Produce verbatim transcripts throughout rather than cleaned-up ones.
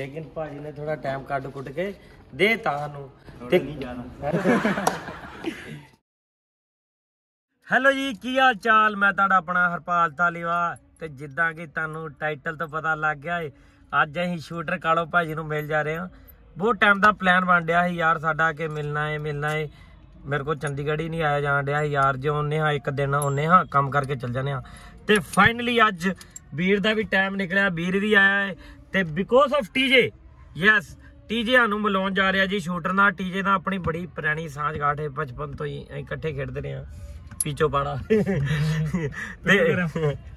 लेकिन भाजी ने थोड़ा टाइम कट कुट के दे तानू नहीं जाना। हेलो जी, की हाल चाल, मैं तुहाडा अपना हरपाल धालीवाल। तो जिदा कि तुहानू टाइटल तो पता लग गया है, अज असीं शूटर काहलों भाजी नूं मिल जा रहे हाँ। बहुत टाइम का प्लैन बन रहा है यार साडा कि मिलना है मिलना है, मेरे को चंडीगढ़ ही नहीं आया जान रहा है यार। जो आने हाँ एक दिन आने हाँ काम करके चल जाने हाँ, तो फाइनली अज वीर का भी टाइम निकलिया, वीर भी आया है। तो because of TJ, yes TJ सानू मिला जा रहा जी शूटर नाल। टीजे नाल अपनी बड़ी पुरानी साझ गाठ है, बचपन तो ही इकट्ठे खेडदे रहे हाँ। पीछो पाड़ा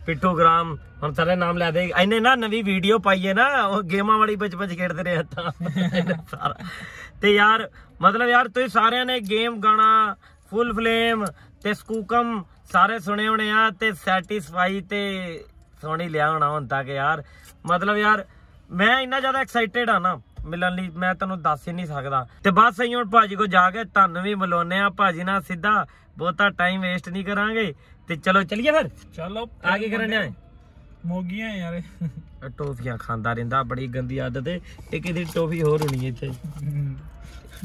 पिटूग्राम हम सारे नाम लै दे। इन्हें ना नवी वीडियो पाई है ना, वो गेमां वाली बच बच खेडते रहे सारा। तो यार मतलब यार तुसीं सारे ने गेम गाना फुल फ्लेम ते स्कूकम सारे सुने होने आ, ते सैटिस्फाई ते सोनी लिया होना हुण तक यार। मतलब यार मैं इन्ना ज्यादा एक्साइटेड हाँ ना मिलन लई, मैं तुहानूं दस ही नहीं सकदा। ते बस असीं हुण भाजी को जाके तुहानूं भी मिलाउने आ, भाजी नाल सीधा बहुता टाइम वेस्ट नहीं करांगे। ते चलो चलिए फिर, चलो आगे करन जाए मोगियां यार। टोफियां खांदा रहिंदा, बड़ी गंदी आदत है। एक इहदी टोफी होर होनी है इत्थे,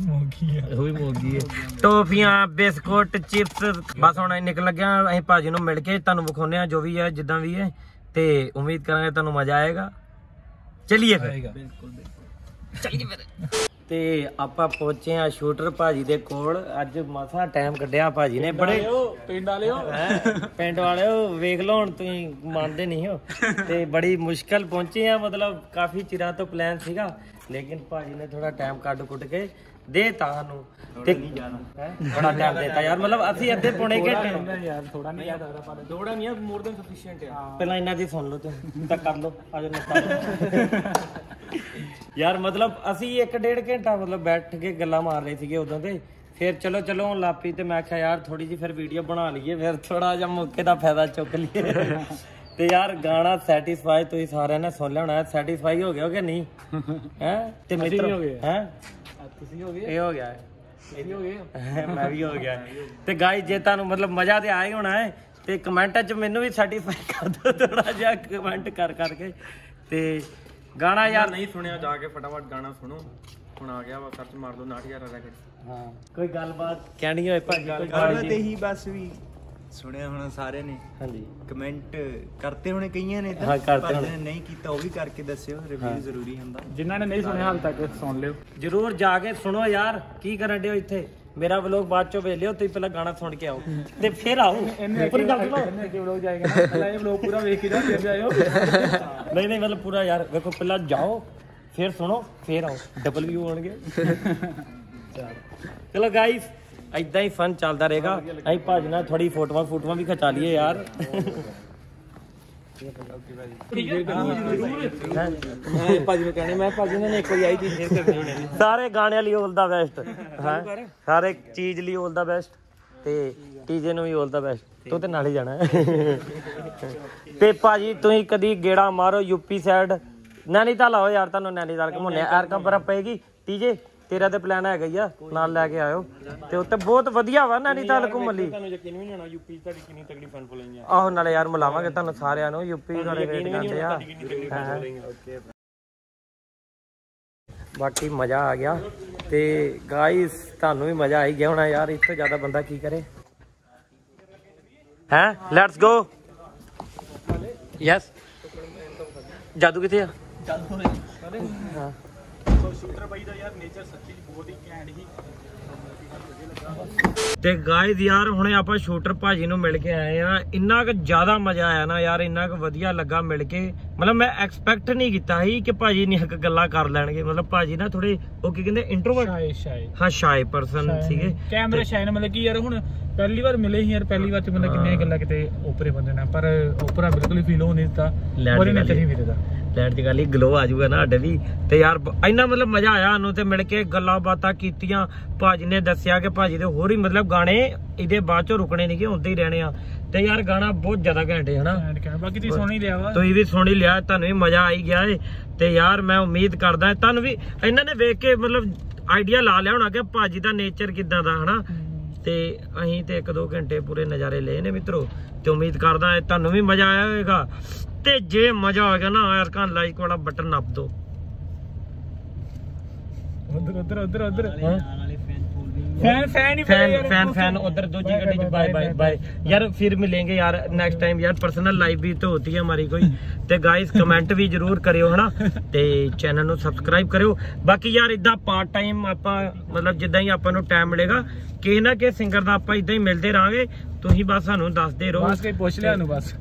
मोगियां ओह भी मोगी है। टोफियां बिस्कुट चिप्स, बस हुण निकल लग्या असीं भाजी नूं मिल के तुहानूं विखाउने आ जो भी है जिद्दां भी है। ते उम्मीद करांगे तुहानूं मजा आएगा। चलिए फिर, बिल्कुल चलिए फिर। ते आपां पहुंचे आ शूटर भाजी दे कोल। अज मसा टाइम कड्ढिया भाजी ने, बड़े पिंड वाले हो पिंड वाले हो वेख लो हुण तुसीं मानदे नहीं हो। ते बड़ी मुश्किल पहुंचे आ, मतलब काफ़ी चिरा तो प्लान सीगा लेकिन भाजी ने थोड़ा टाइम कट कुट के दे तानू नहीं जाना। बड़ा टाइम देता यार, मतलब असी अद्धे पौने घंटे यार, थोड़ा नहीं याद आ रहा पर थोड़ा नहीं है, मोर देन सफिशिएंट है। पहला इन्ना दी सुन लो तो कर लो आज यार। मतलब असी एक डेढ़ घंटा मतलब बैठ के गल्ला मार रहे थे उदों ते, फिर चलो चलो हुण लापी। तो मैं क्या यार थोड़ी जी फिर वीडियो बना लीए, फिर थोड़ा जा मौके का फायदा चुक लीए। तो यार गाना सैटिस्फाई तुसीं सारे ने सुन लिया होना। सैटिस्फाई हो गया हो क्या नहीं है? तो मित्र है हो गया। हो गया हो गया मैं भी हो गया। तो गाइस जे तुहानू मतलब मजा तो आया ही होना है, तो कमेंट च मैनूं भी सैटिस्फाई कर दो थोड़ा जिहा कमेंट कर करके। तो गाना यार नहीं सुनिया जाके फटाफट गाना सुनो, हुण आ गया वा, सर्च मार दो नाटियारा रैकेट। हां कोई गलबात कहनी होए भाजी, कोई गलबात ते ही बस भी सुनिया होना सारे ने। हां जी कमेंट करते होने कईयां ने, हां करते होने नहीं कीता वो भी करके दस्सियो, रिव्यू जरूरी हुंदा। जिन्हां ने नहीं सुनिया हाल तक सुन लियो, जरूर जाके सुनो यार। की करन डे हो इत्थे, मेरा व्लॉग बाद चो वेख लियो, तुसीं पहला गाना सुन के आओ ते फिर आओ। पूरी गल सुनो, इन्ने के व्लॉग जाएगा ना, पहला ये व्लॉग पूरा वेख के जाओ फिर जाओ। नहीं नहीं मतलब पूरा यार देखो, पहला जाओ फिर सुनो फिर आओ, डबल व्यू होणगे। चलो गाइस ऐदा ही फन चलता रहेगा। अभी भाजी ना थोड़ी फोटो फोटो भी खिचा लिए यार। सारे गाने लिए ऑल द बेस्ट है, सारे चीज लिए ऑल द बेस्ट, ते टीजे नूं भी ऑल द बेस्ट। तू तो नाल ही जाना है। ते भाजी तुसीं कदी गेड़ा मारो यूपी साइड, नैनीताल आओ यार, तुहानूं नैनीताल घुमाउने यार, कबर पेगी। टीजे तेरा तो प्लान है गई नाल लैके आयो, ते उत्ते बहुत वधिया वा नैनीताल घुम्मण लई। तुहानू यकीन वी नहीं होना यूपी दी किन्नी तगड़ी फन फॉलोइंग है। आहो नाले यार मिलावांगे तुहानू सारिआं नू यूपी सारे रेट करदे आ। बाकी मजा आ गया, ते गाइस तुहानू भी मजा आई गया होना यार। इस तो ज्यादा बंदा की करे हैं। Let's go. यस जादू किथे आ जादू होरे। हां ਤੇ ਗਾਇਜ਼ ਯਾਰ ਹੁਣੇ ਆਪਾਂ ਸ਼ੂਟਰ ਭਾਜੀ ਨੂੰ ਮਿਲ ਕੇ ਆਏ ਆ। ਇੰਨਾ ਕੁ ਜ਼ਿਆਦਾ ਮਜ਼ਾ ਆਇਆ ਨਾ ਯਾਰ, ਇੰਨਾ ਕੁ ਵਧੀਆ ਲੱਗਾ ਮਿਲ ਕੇ। ਮਤਲਬ ਮੈਂ ਐਕਸਪੈਕਟ ਨਹੀਂ ਕੀਤਾ ਸੀ ਕਿ ਭਾਜੀ ਨੇ ਹੱਕ ਗੱਲਾਂ ਕਰ ਲੈਣਗੇ। ਮਤਲਬ ਭਾਜੀ ਨਾ ਥੋੜੇ ਉਹ ਕੀ ਕਹਿੰਦੇ ਇੰਟਰੋਵਰਟ ਸ਼ਾਇ, ਹਾਂ ਸ਼ਾਇ ਪਰਸਨ ਸੀਗੇ, ਕੈਮਰਾ ਸ਼ਾਇ ਨਾ। ਮਤਲਬ ਕਿ ਯਾਰ ਹੁਣ ਪਹਿਲੀ ਵਾਰ ਮਿਲੇ ਸੀ ਯਾਰ, ਪਹਿਲੀ ਵਾਰ ਤੇ ਮਤਲਬ ਕਿੰਨੇ ਗੱਲਾਂ ਕਿਤੇ ਉਪਰੇ ਬੰਦੇ ਨਾਲ, ਪਰ ਉਪਰਾ ਬਿਲਕੁਲ ਹੀ ਫੀਲ ਹੋ ਨਹੀਂ ਦਿੱਤਾ। ਉਹਨੇ ਨਾ ਤੇਰੀ ਵੀਰੇ ਦਾ ਲੈਟ ਦੀ ਗੱਲ ਹੀ ਗਲੋ ਆ ਜੂਗਾ ਨਾ ਡਵੀ। ਤੇ ਯਾਰ ਇੰਨਾ ਮਤਲਬ ਮਜ਼ਾ ਆਇਆ ਸਾਨੂੰ, ਤੇ ਮਿਲ ਕੇ ਗੱਲਾਂ ਬਾਤਾਂ ਕੀਤੀਆਂ। ਭਾਜੀ ਨੇ ਦੱਸਿਆ ਕਿ ਭਾਜੀ ਦੇ ਹੋਰ ਹੀ ਮਤਲਬ ਗਾਣੇ ਇਹਦੇ ਬਾਅਦ ਚੋਂ ਰੁਕਣੇ ਨਹੀਂ ਕਿ ਹੁੰਦੇ ਹੀ ਰਹਿਣੇ ਆ। ਤੇ ਯਾਰ ਗਾਣਾ ਬਹੁਤ ਜ਼ਿਆਦਾ ਘੈਂਟ ਹੈ ਹਨਾ। ਬਾਕੀ ਤੁਸੀਂ ਸੁਣ ਹੀ ਲਿਆ ਵਾ, ਤੁਸੀਂ ਵੀ ਸੁਣ ਹੀ ਲਿਆ, ਤੁਹਾਨੂੰ ਵੀ ਮਜ਼ਾ ਆਈ ਗਿਆ ਏ। ਤੇ ਯਾਰ ਮੈਂ ਉਮੀਦ ਕਰਦਾ ਤੁਹਾਨੂੰ ਵੀ ਇਹਨਾਂ ਨੇ ਵੇਖ ਕੇ ਮਤਲਬ ਆਈਡੀਆ ਲਾ ਲਿਆ ਹੋਣਾ ਕਿ ਭਾਜੀ ਦਾ ਨੇਚਰ ਕਿੱਦਾਂ ਦਾ ਹਨਾ। ਤੇ ਅਸੀਂ ਤੇ ਇੱਕ ਦੋ ਘੰਟੇ ਪੂਰੇ ਨਜ਼ਾਰੇ ਲਏ ਨੇ ਮਿੱਤਰੋ, ਤੇ ਉਮੀਦ ਕਰਦਾ ਤੁਹਾਨੂੰ ਵੀ ਮਜ਼ਾ ਆਇਆ ਹੋਵੇਗਾ। ਤੇ जे मजा आ गया ना यार का लाइक वाला बटन नाप दो, उधर उधर उधर उधर fan fan fan fan fan उधर दो जगह। बाय बाय बाय यार, फिर मिलेंगे यार नेक्स्ट टाइम यार। पर्सनल लाइफ भी तो होती है हमारी कोई, ते गाइस कमेंट भी जरूर करियो है ना, ते चैनल को सब्सक्राइब करियो। बाकी यार इदा पार्ट टाइम आपा मतलब जिदा ही आपा नूं टाइम मिलेगा किसी ना किसी सिंगर दा आपा इदा ही मिलते रहांगे। तुसीं बस सानूं दसदे रहो, बस कोई पूछ लिया नूं बस,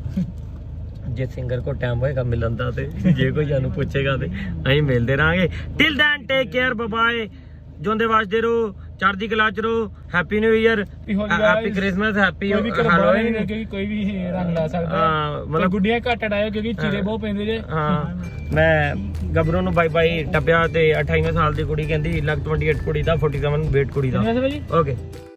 जे सिंगर को टाइम होएगा मिलन दा ते जे कोई सानूं पूछेगा ते असीं मिलदे रहांगे। Till then take care, bye bye, जोंदे वाजदे रहो, चढ़दी कला च रहो। Happy new year, happy Christmas, happy Halloween, क्योंकि कोई भी रंग ला सकदा है। मतलब गुड्डियां घट डायो क्योंकि चीरे बहुत पैंदे जे। हां मैं गबरू नु बाय बाय टप्पिया ते अट्ठाईस साल दी कुड़ी कहंदी लग अट्ठाईस कुड़ी दा सैंतालीस वेट कुड़ी दा। ओके।